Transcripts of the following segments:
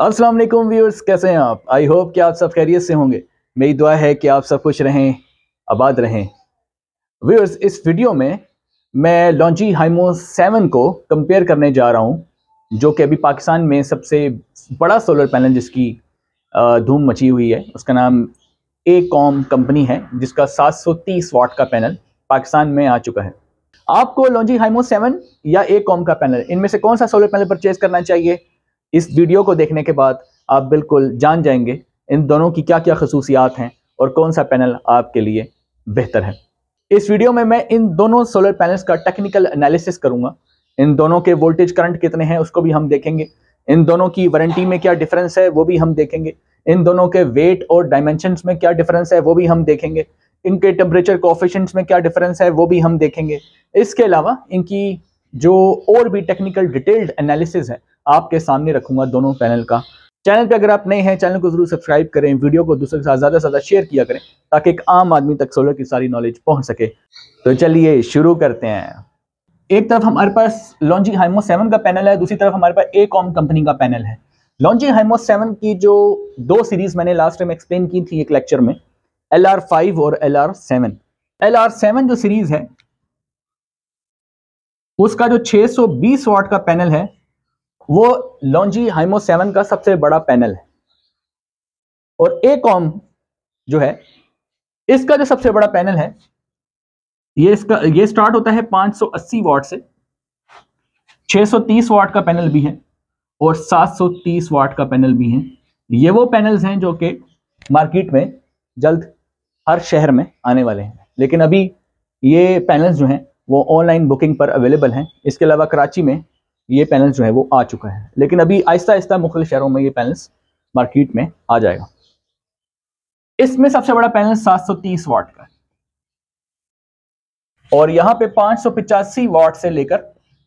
अस्सलाम वालेकुम व्यूअर्स, कैसे हैं आप? आई होप कि आप सब खैरियत से होंगे। मेरी दुआ है कि आप सब खुश रहें, आबाद रहें। व्यूअर्स, इस वीडियो में मैं लॉन्जी हाईमो 7 को कंपेयर करने जा रहा हूं, जो कि अभी पाकिस्तान में सबसे बड़ा सोलर पैनल जिसकी धूम मची हुई है, उसका नाम AKCOME कंपनी है, जिसका 730 वाट का पैनल पाकिस्तान में आ चुका है। आपको लॉन्जी हाईमो 7 या AKCOME का पैनल, इनमें से कौन सा सोलर पैनल परचेज करना चाहिए, इस वीडियो को देखने के बाद आप बिल्कुल जान जाएंगे इन दोनों की क्या क्या खसूसियात हैं और कौन सा पैनल आपके लिए बेहतर है। इस वीडियो में मैं इन दोनों सोलर पैनल्स का टेक्निकल एनालिसिस करूंगा। इन दोनों के वोल्टेज करंट कितने हैं उसको भी हम देखेंगे, इन दोनों की वारंटी में क्या डिफरेंस है वो भी हम देखेंगे, इन दोनों के वेट और डायमेंशंस में क्या डिफरेंस है वो भी हम देखेंगे, इनके टेम्परेचर कोएफिशिएंट्स में क्या डिफरेंस है वो भी हम देखेंगे। इसके अलावा इनकी जो और भी टेक्निकल डिटेल्ड एनालिसिस है आपके सामने रखूंगा दोनों पैनल का। चैनल पे अगर आप नए हैं, चैनल को जरूर सब्सक्राइब करें, वीडियो को दूसरों के साथ ज़्यादा से ज़्यादा शेयर किया करें ताकि एक आम आदमी तक सोलर की सारी नॉलेज पहुंच सके। तो चलिए शुरू करते हैं। एक तरफ हमारे पास लॉन्जी हाईमो 7 का पैनल है, दूसरी तरफ हमारे पास AKCOME कंपनी का पैनल है। लॉन्जी हाईमो 7 की जो दो सीरीज़ मैंने लास्ट टाइम एक्सप्लेन की थी एक लेक्चर में, LR5 और LR7। LR7 जो सीरीज़ है उसका जो 620 वाट का पैनल है वो लॉन्जी हाईमो 7 का सबसे बड़ा पैनल है, और AKCOME जो है इसका जो सबसे बड़ा पैनल है ये स्टार्ट होता है 580 वाट से, 630 वाट का पैनल भी है और 730 वाट का पैनल भी है। ये वो पैनल्स हैं जो कि मार्केट में जल्द हर शहर में आने वाले हैं, लेकिन अभी ये पैनल्स जो हैं वो ऑनलाइन बुकिंग पर अवेलेबल हैं। इसके अलावा कराची में ये पैनल जो है वो आ चुका है, लेकिन अभी आहिस्ता आहिस्ता मुख्तलिफ शहरों में ये पैनल्स मार्केट में आ जाएगा। इसमें सबसे बड़ा पैनल 730 वाट का है और यहाँ पे 585 वाट से लेकर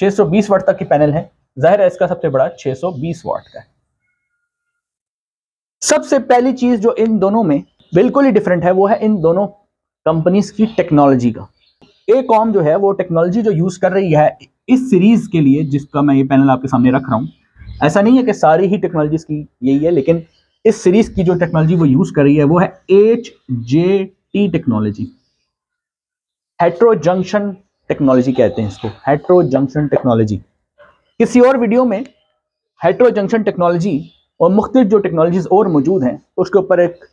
620 वाट तक की पैनल है। जाहिर है इसका सबसे बड़ा 620 वाट का है। सबसे पहली चीज जो इन दोनों में बिल्कुल ही डिफरेंट है वो है इन दोनों कंपनीज की टेक्नोलॉजी का। AKCOME जो है वो टेक्नोलॉजी जो यूज कर रही है इस सीरीज़ के लिए जिसका मैं ये पैनल आपके सामने रख रहा हूँ, ऐसा नहीं है कि सारी ही टेक्नोलॉजीज की यही है, लेकिन इस सीरीज़ की जो टेक्नोलॉजी वो यूज़ कर रही है वो है HJT technology, hetero junction technology कहते हैं इसको, हेट्रो जंक्शन टेक्नोलॉजी। किसी और वीडियो में हेट्रो जंक्शन टेक्नोलॉजी और मुख्तलिफ जो टेक्नोलॉजीज और मौजूद हैं उसके ऊपर एक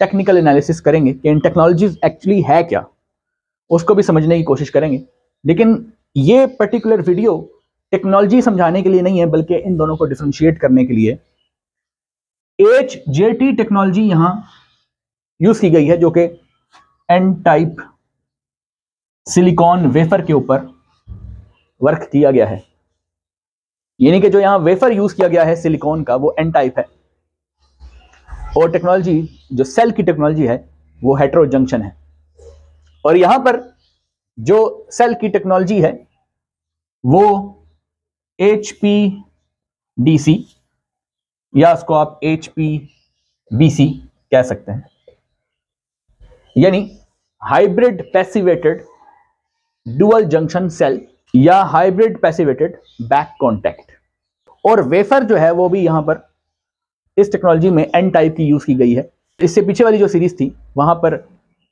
टेक्निकल एनालिसिस करेंगे कि इन टेक्नोलॉजीज एक्चुअली है क्या, उसको भी समझने की कोशिश करेंगे। लेकिन ये पर्टिकुलर वीडियो टेक्नोलॉजी समझाने के लिए नहीं है, बल्कि इन दोनों को डिफरेंशिएट करने के लिए HJT टेक्नोलॉजी यहाँ यूज की गई है, जो कि N-टाइप सिलिकॉन वेफर के ऊपर वर्क किया गया है। यानी कि जो यहाँ वेफर यूज किया गया है सिलिकॉन का वो N-टाइप है, और टेक्नोलॉजी जो सेल की टेक्नोलॉजी है वो हेट्रो जंक्शन है। और यहाँ पर जो सेल की टेक्नोलॉजी है वो HPDC या उसको आप HPBC कह सकते हैं, यानी hybrid passivated dual junction cell या हाइब्रिड पैसिवेटेड बैक कॉन्टैक्ट। और वेफर जो है वो भी यहाँ पर इस टेक्नोलॉजी में N-टाइप की यूज की गई है। इससे पीछे वाली जो सीरीज थी वहां पर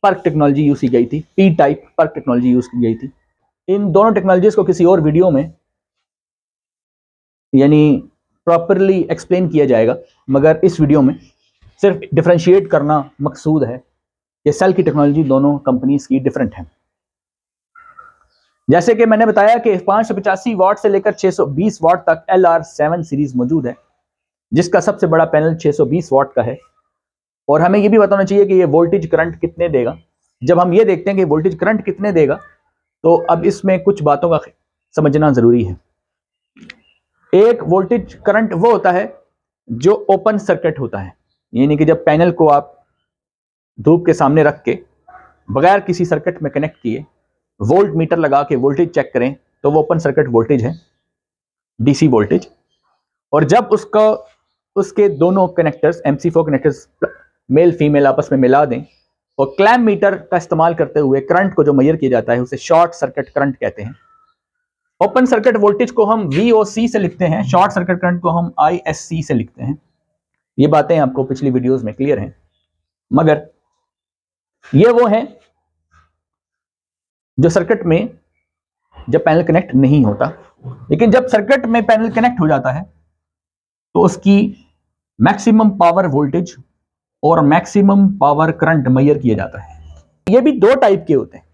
PERC टेक्नोलॉजी यूज की गई थी, P-टाइप PERC टेक्नोलॉजी यूज की गई थी। इन दोनों टेक्नोलॉजीज को किसी और वीडियो में यानी प्रॉपरली एक्सप्लेन किया जाएगा, मगर इस वीडियो में सिर्फ डिफरेंशिएट करना मकसूद है कि सेल की टेक्नोलॉजी दोनों कंपनीज की डिफरेंट है। जैसे कि मैंने बताया कि 585 वाट से लेकर 620 वाट तक LR7 सीरीज मौजूद है, जिसका सबसे बड़ा पैनल 620 वाट का है। और हमें ये भी बताना चाहिए कि ये वोल्टेज करंट कितने देगा। जब हम ये देखते हैं कि वोल्टेज करंट कितने देगा तो अब इसमें कुछ बातों का समझना ज़रूरी है। एक वोल्टेज करंट वो होता है जो ओपन सर्किट होता है, यानी कि जब पैनल को आप धूप के सामने रख के बगैर किसी सर्किट में कनेक्ट किए वोल्ट मीटर लगा के वोल्टेज चेक करें तो वो ओपन सर्किट वोल्टेज है, DC वोल्टेज। और जब उसके दोनों connectors MC4 connectors male female आपस में मिला दें और क्लैम मीटर का इस्तेमाल करते हुए करंट को जो मेजर किया जाता है उसे शॉर्ट सर्किट करंट कहते हैं। ओपन सर्किट वोल्टेज को हम VOC से लिखते हैं, शॉर्ट सर्किट करंट को हम ISC से लिखते हैं। ये बातें आपको पिछली वीडियोस में क्लियर हैं, मगर ये वो हैं जो सर्किट में जब पैनल कनेक्ट नहीं होता, लेकिन जब सर्किट में पैनल कनेक्ट हो जाता है तो उसकी मैक्सिमम पावर वोल्टेज और मैक्सिमम पावर करंट मेजर किया जाता है। ये भी दो टाइप के होते हैं।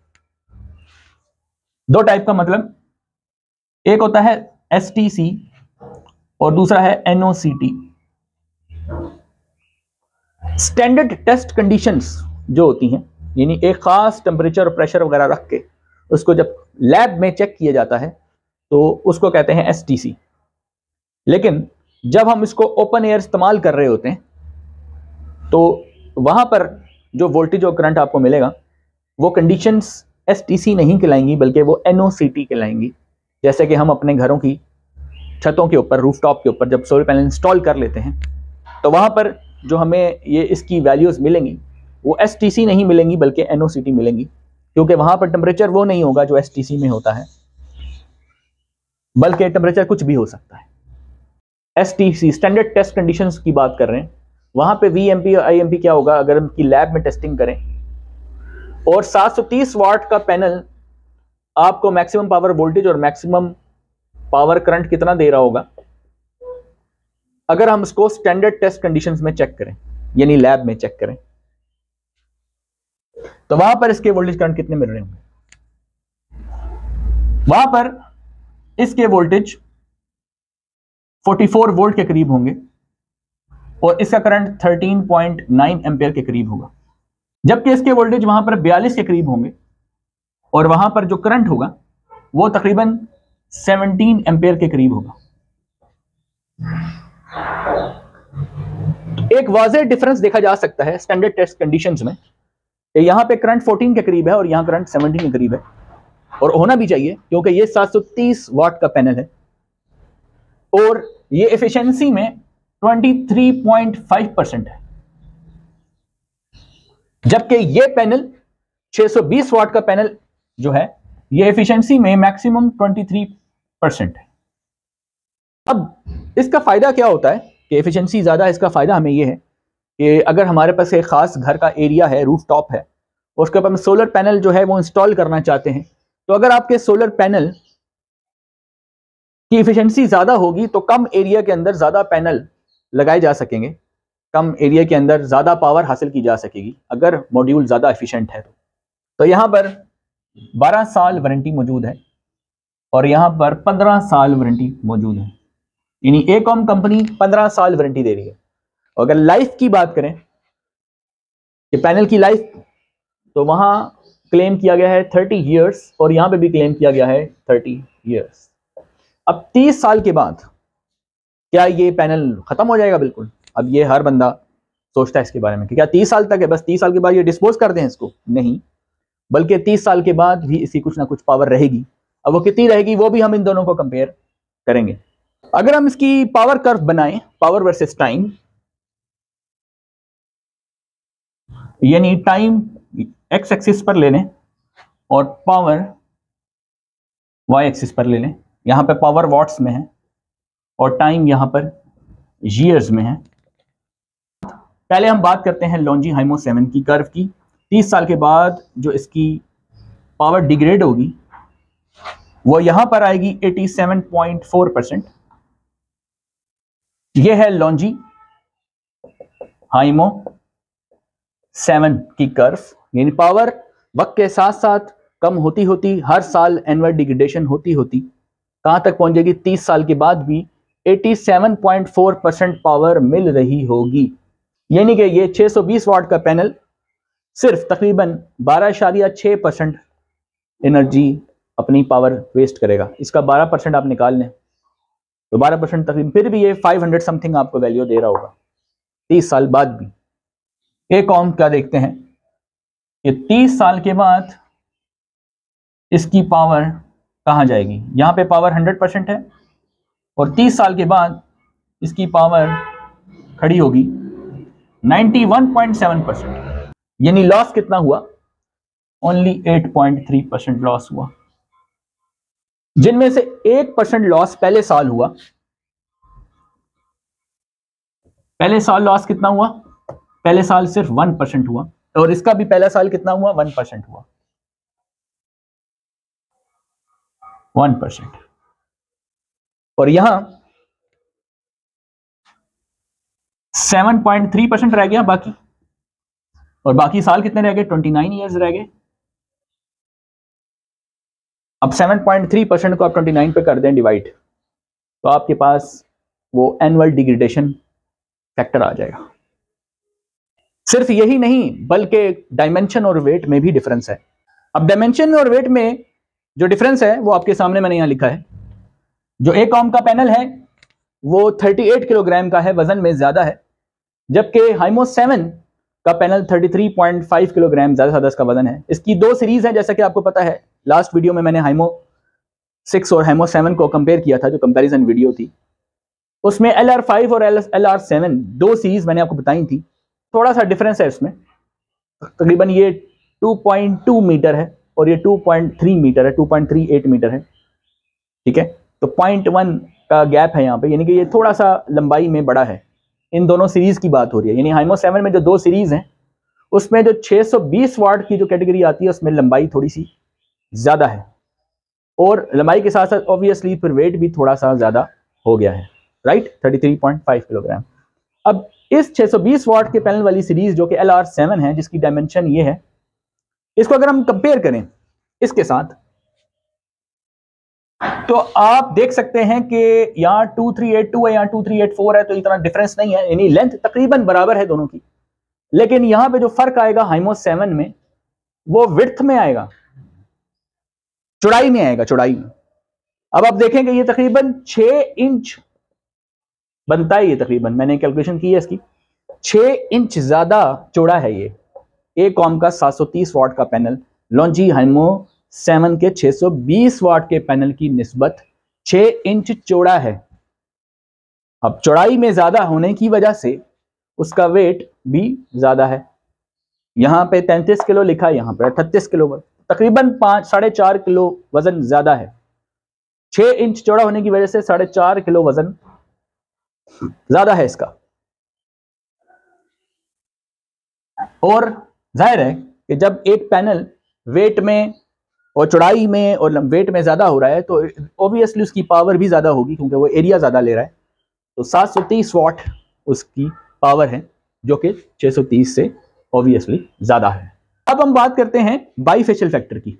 दो टाइप का मतलब एक होता है STC और दूसरा है NOCT, स्टैंडर्ड टेस्ट कंडीशंस जो होती हैं, यानी एक खास टेम्परेचर और प्रेशर वगैरह रख के उसको जब लैब में चेक किया जाता है तो उसको कहते हैं STC। लेकिन जब हम इसको ओपन एयर इस्तेमाल कर रहे होते हैं तो वहां पर जो वोल्टेज और करंट आपको मिलेगा वो कंडीशंस STC नहीं कहलाएंगी बल्कि वो NOCT कहलाएंगी। जैसे कि हम अपने घरों की छतों के ऊपर, रूफटॉप के ऊपर जब सोलर पैनल इंस्टॉल कर लेते हैं तो वहां पर जो हमें ये इसकी वैल्यूज मिलेंगी वो STC नहीं मिलेंगी बल्कि NOCT मिलेंगी, क्योंकि वहां पर टेम्परेचर वो नहीं होगा जो STC में होता है, बल्कि टेम्परेचर कुछ भी हो सकता है। STC स्टैंडर्ड टेस्ट कंडीशंस की बात कर रहे हैं, वहां पे VMP और IMP क्या होगा अगर हम की लैब में टेस्टिंग करें और 730 वाट का पैनल आपको मैक्सिमम पावर वोल्टेज और मैक्सिमम पावर करंट कितना दे रहा होगा अगर हम इसको स्टैंडर्ड टेस्ट कंडीशंस में चेक करें, यानी लैब में चेक करें, तो वहां पर इसके वोल्टेज करंट कितने मिल रहे होंगे? वहां पर इसके वोल्टेज 44 वोल्ट के करीब होंगे और इसका करंट 13.9 एम्पियर के करीब होगा, जबकि इसके वोल्टेज वहां पर 42 के करीब होंगे और वहां पर जो करंट होगा वो तकरीबन 17 एम्पियर के करीब होगा। एक वाज़ेह डिफरेंस देखा जा सकता है स्टैंडर्ड टेस्ट कंडीशंस में। यहां पे करंट 14 के करीब है और यहां करंट 17 के करीब है, और होना भी चाहिए क्योंकि ये 730 वाट का पैनल है और ये एफिशिएंसी में 23.5% है, जबकि ये पैनल 620 वाट का पैनल जो है ये एफिशिएंसी में मैक्सिमम 23% है। अब इसका फायदा क्या होता है कि एफिशिएंसी ज्यादा, इसका फायदा हमें ये है कि अगर हमारे पास एक खास घर का एरिया है, रूफटॉप है, उसके ऊपर हम सोलर पैनल जो है वो इंस्टॉल करना चाहते हैं, तो अगर आपके सोलर पैनल की एफिशिएंसी ज़्यादा होगी तो कम एरिया के अंदर ज़्यादा पैनल लगाए जा सकेंगे, कम एरिया के अंदर ज़्यादा पावर हासिल की जा सकेगी अगर मॉड्यूल ज़्यादा एफिशिएंट है तो यहाँ पर 12 साल वारंटी मौजूद है और यहाँ पर 15 साल वारंटी मौजूद है, यानी AKCOME कंपनी 15 साल वारंटी दे रही है। और अगर लाइफ की बात करें कि पैनल की लाइफ, तो वहाँ क्लेम किया गया है 30 ईयर्स और यहाँ पर भी क्लेम किया गया है 30 ईयर्स। अब 30 साल के बाद क्या ये पैनल खत्म हो जाएगा? बिल्कुल। अब ये हर बंदा सोचता है इसके बारे में कि क्या 30 साल तक है, बस 30 साल के बाद ये डिस्पोज कर दें इसको? नहीं, बल्कि 30 साल के बाद भी इसकी कुछ ना कुछ पावर रहेगी। अब वो कितनी रहेगी वो भी हम इन दोनों को कंपेयर करेंगे। अगर हम इसकी पावर कर्व बनाएं, पावर वर्सेस टाइम, यानी टाइम X एक्सिस पर ले लें और पावर Y एक्सिस पर ले लें। यहाँ पर पावर वाट्स में है और टाइम यहाँ पर ईयर्स में है। पहले हम बात करते हैं लॉन्जी हाइमो 7 की कर्व की। 30 साल के बाद जो इसकी पावर डिग्रेड होगी वो यहाँ पर आएगी 87.4%। ये है लॉन्जी हाइमो 7 की कर्व, यानी पावर वक्त के साथ साथ कम होती होती, हर साल एनुअल डिग्रेडेशन होती होती कहाँ तक पहुंचेगी? 30 साल के बाद भी 87.4% पावर मिल रही होगी। यानी कि ये 620 वाट का पैनल सिर्फ तकरीबन 12.6% एनर्जी अपनी पावर वेस्ट करेगा। इसका 12% आप निकाल लें तो 12% तकरीबन, फिर भी ये 500 समथिंग आपको वैल्यू दे रहा होगा 30 साल बाद भी। एक और क्या देखते हैं कि 30 साल के बाद इसकी पावर कहाँ जाएगी? यहाँ पे पावर 100% है और 30 साल के बाद इसकी पावर खड़ी होगी 91.7%। यानी लॉस कितना हुआ, ओनली 8.3% लॉस हुआ, जिनमें से 8% लॉस पहले साल हुआ। पहले साल लॉस कितना हुआ, पहले साल सिर्फ 1% हुआ, और इसका भी पहला साल कितना हुआ, 1% हुआ, 1%। और यहां 7.3% रह गया बाकी, और बाकी साल कितने रह गए, 29 ईयर्स रह गए। अब 7.3% को आप 29 पे कर दें डिवाइड, तो आपके पास वो एनुअल डिग्रेडेशन फैक्टर आ जाएगा। सिर्फ यही नहीं बल्कि डायमेंशन और वेट में भी डिफरेंस है। अब डायमेंशन और वेट में जो डिफरेंस है वो आपके सामने मैंने यहां लिखा है। जो AKCOME का पैनल है वो 38 किलोग्राम का है, वजन में ज्यादा है, जबकि Hi-MO 7 का पैनल 33.5 किलोग्राम ज्यादा से ज्यादा इसका वजन है। इसकी दो सीरीज है, जैसा कि आपको पता है लास्ट वीडियो में मैंने Hi-MO 6 और Hi-MO 7 को कंपेयर किया था, जो कंपैरिजन वीडियो थी उसमें LR5 और LR7 दो सीरीज मैंने आपको बताई थी। थोड़ा सा डिफरेंस है इसमें, तकरीबन ये 2.2 मीटर है और ये 2.3 मीटर है, 2.38 मीटर है, ठीक है। तो 0.1 का गैप है यहाँ पे, यानी कि ये थोड़ा सा लंबाई में बड़ा है। इन दोनों सीरीज की बात हो रही है, यानी Hi-MO 7 में जो दो सीरीज हैं उसमें जो 620 वाट की जो कैटेगरी आती है उसमें लंबाई थोड़ी सी ज़्यादा है, और लंबाई के साथ साथ ऑब्वियसली फिर वेट भी थोड़ा सा ज़्यादा हो गया है, राइट, 33.5 किलोग्राम। अब इस 620 वाट के पैनल वाली सीरीज जो कि LR7 है, जिसकी डायमेंशन ये है, इसको अगर हम कंपेयर करें इसके साथ तो आप देख सकते हैं कि यहाँ 2382 है, यहाँ 2384 है, तो इतना डिफरेंस नहीं है, यानी लेंथ तकरीबन बराबर है दोनों की। लेकिन यहाँ पे जो फर्क आएगा Hi-MO 7 में वो विड्थ में आएगा, चौड़ाई में आएगा, चौड़ाई में। अब आप देखें कि ये तकरीबन 6 इंच बनता है, ये तकरीबन मैंने कैलकुलेशन की है इसकी, 6 इंच ज्यादा चौड़ा है ये AKCOME का 730 वाट का पैनल Longi Hi-MO 7 के 620 वाट के पैनल की निस्बत 6 इंच चौड़ा है। अब चौड़ाई में ज्यादा होने की वजह से उसका वेट भी ज्यादा है, यहाँ पे 33 किलो लिखा है, यहाँ पे 38 किलो, तकरीबन 5-4.5 किलो वजन ज्यादा है। 6 इंच चौड़ा होने की वजह से 4.5 किलो वजन ज्यादा है इसका। और जाहिर है कि जब एक पैनल वेट में और चौड़ाई में और वेट में ज़्यादा हो रहा है तो ऑब्वियसली उसकी पावर भी ज़्यादा होगी, क्योंकि वो एरिया ज़्यादा ले रहा है। तो 730 वाट उसकी पावर है, जो कि 630 से ऑब्वियसली ज़्यादा है। अब हम बात करते हैं बाईफेशियल फैक्टर की।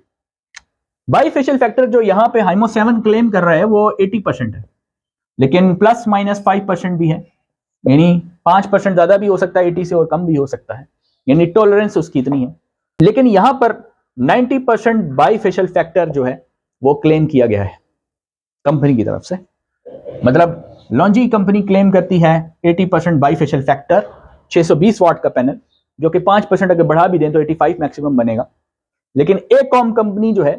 बाईफेशियल फैक्टर जो यहाँ पे Hi-MO 7 क्लेम कर रहा है वो 80% है, लेकिन ±5% भी है, यानी 5% ज़्यादा भी हो सकता है 80 से और कम भी हो सकता है, यानी टॉलरेंस उसकी इतनी है। लेकिन यहाँ पर 90% बाईफेशियल फैक्टर जो है वो क्लेम किया गया है कंपनी की तरफ से, मतलब Longi कंपनी क्लेम करती है 80% बाईफेशियल फैक्टर 620 वाट का पैनल, जो कि 5% अगर बढ़ा भी दें तो 85 मैक्सिमम बनेगा। लेकिन AKCOME कंपनी जो है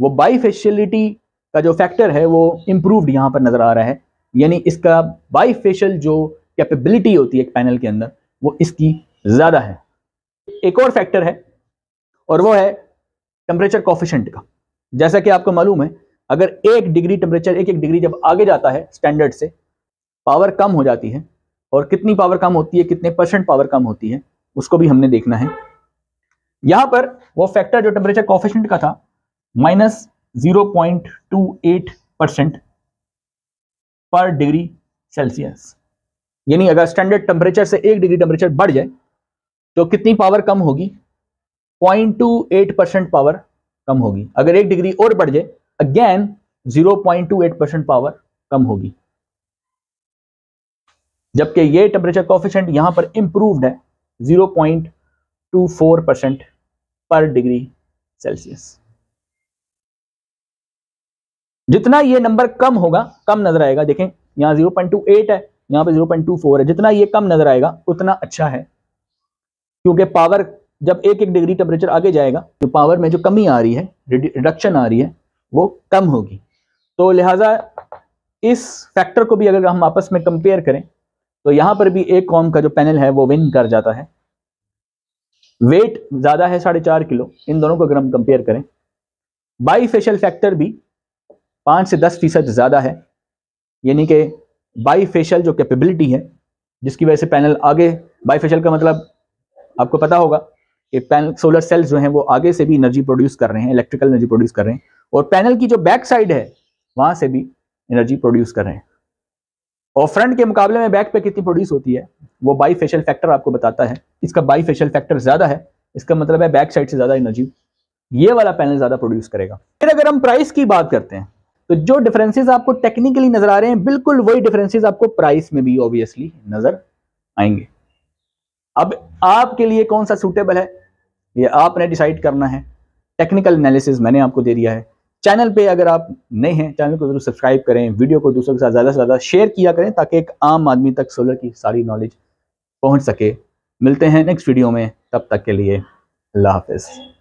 वो बाईफेशियलिटी का जो फैक्टर है वो इम्प्रूवड यहाँ पर नजर आ रहा है, यानी इसका बाईफेशियल जो कैपेबिलिटी होती है एक पैनल के अंदर वो इसकी ज़्यादा है। एक और फैक्टर है और वो है टेम्परेचर कोफिशिएंट का। जैसा कि आपको मालूम है अगर एक डिग्री टेम्परेचर एक डिग्री जब आगे जाता है स्टैंडर्ड से, पावर कम हो जाती है, और कितनी पावर कम होती है, कितने परसेंट पावर कम होती है, उसको भी हमने देखना है। यहाँ पर वो फैक्टर जो टेम्परेचर कोफिशिएंट का था -0.28% पर डिग्री सेल्सियस, यानी अगर स्टैंडर्ड टेम्परेचर से 1 डिग्री टेम्परेचर बढ़ जाए तो कितनी पावर कम होगी, 0.28% पावर कम होगी। अगर 1 डिग्री और बढ़ जाए अगेन 0.28% पावर कम होगी, जबकि ये टेम्परेचर कोफिशिएंट यहां पर इंप्रूव्ड है 0.24% पर डिग्री सेल्सियस। जितना ये नंबर कम होगा, कम नजर आएगा, देखें यहां 0.28 है, यहां पे 0.24 है, जितना ये कम नजर आएगा उतना अच्छा है, क्योंकि पावर जब 1-1 डिग्री टेम्परेचर आगे जाएगा तो पावर में जो कमी आ रही है, रिडक्शन आ रही है, वो कम होगी। तो लिहाजा इस फैक्टर को भी अगर हम आपस में कंपेयर करें तो यहाँ पर भी AKCOME का जो पैनल है वो विन कर जाता है। वेट ज्यादा है 4.5 किलो। इन दोनों को अगर हम कंपेयर करें, बाई फेशियल फैक्टर भी 5 से 10% ज़्यादा है, यानी कि बाई फेशियल जो कैपेबिलिटी है जिसकी वजह से पैनल आगे, बाई फेशियल का मतलब आपको पता होगा कि पैनल सोलर सेल्स जो हैं वो आगे से भी एनर्जी प्रोड्यूस कर रहे हैं, इलेक्ट्रिकल एनर्जी प्रोड्यूस कर रहे हैं, और पैनल की जो बैक साइड है वहाँ से भी एनर्जी प्रोड्यूस कर रहे हैं। और फ्रंट के मुकाबले में बैक पे कितनी प्रोड्यूस होती है वो बाई फेशियल फैक्टर आपको बताता है। इसका बाई फेशियल फैक्टर ज़्यादा है, इसका मतलब है बैक साइड से ज़्यादा एनर्जी ये वाला पैनल ज़्यादा प्रोड्यूस करेगा। फिर अगर हम प्राइस की बात करते हैं तो जो डिफरेंसेस आपको टेक्निकली नज़र आ रहे हैं, बिल्कुल वही डिफरेंसेस आपको प्राइस में भी ऑब्वियसली नज़र आएंगे। अब आपके लिए कौन सा सूटेबल है ये आपने डिसाइड करना है। टेक्निकल एनालिसिस मैंने आपको दे दिया है। चैनल पे अगर आप नए हैं, चैनल को जरूर सब्सक्राइब करें, वीडियो को दूसरों के साथ ज़्यादा से ज़्यादा शेयर किया करें ताकि एक आम आदमी तक सोलर की सारी नॉलेज पहुँच सके। मिलते हैं नेक्स्ट वीडियो में, तब तक के लिए अल्लाह हाफिज़।